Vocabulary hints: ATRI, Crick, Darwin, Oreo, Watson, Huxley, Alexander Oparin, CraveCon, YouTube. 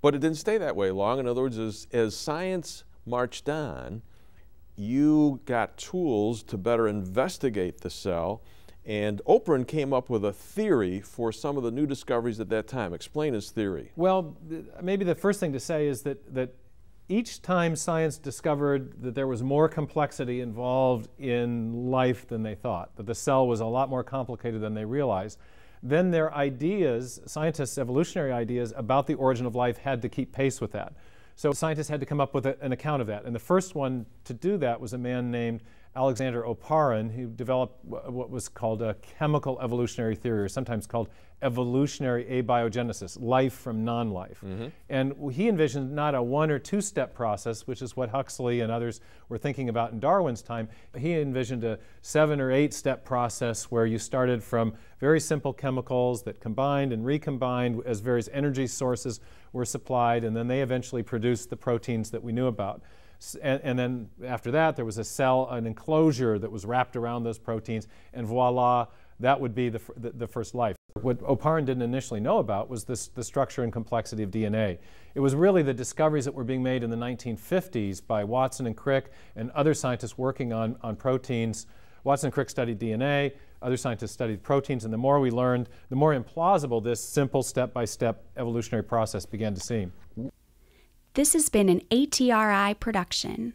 But it didn't stay that way long. In other words, as science marched on, you got tools to better investigate the cell, and Oparin came up with a theory for some of the new discoveries at that time. Explain his theory. Well, maybe the first thing to say is that each time science discovered that there was more complexity involved in life than they thought, that the cell was a lot more complicated than they realized, then their ideas, scientists' evolutionary ideas about the origin of life had to keep pace with that. So scientists had to come up with an account of that. And the first one to do that was a man named Alexander Oparin, who developed what was called a chemical evolutionary theory, or sometimes called evolutionary abiogenesis, life from non-life. Mm-hmm. And he envisioned not a one or two-step process, which is what Huxley and others were thinking about in Darwin's time. He envisioned a 7 or 8-step process where you started from very simple chemicals that combined and recombined as various energy sources were supplied, and then they eventually produced the proteins that we knew about. And then after that, there was a cell, an enclosure that was wrapped around those proteins, and voila, that would be the first life. What Oparin didn't initially know about was the structure and complexity of DNA. It was really the discoveries that were being made in the 1950s by Watson and Crick and other scientists working on proteins. Watson and Crick studied DNA, other scientists studied proteins, and the more we learned, the more implausible this simple step-by-step evolutionary process began to seem. This has been an ATRI production.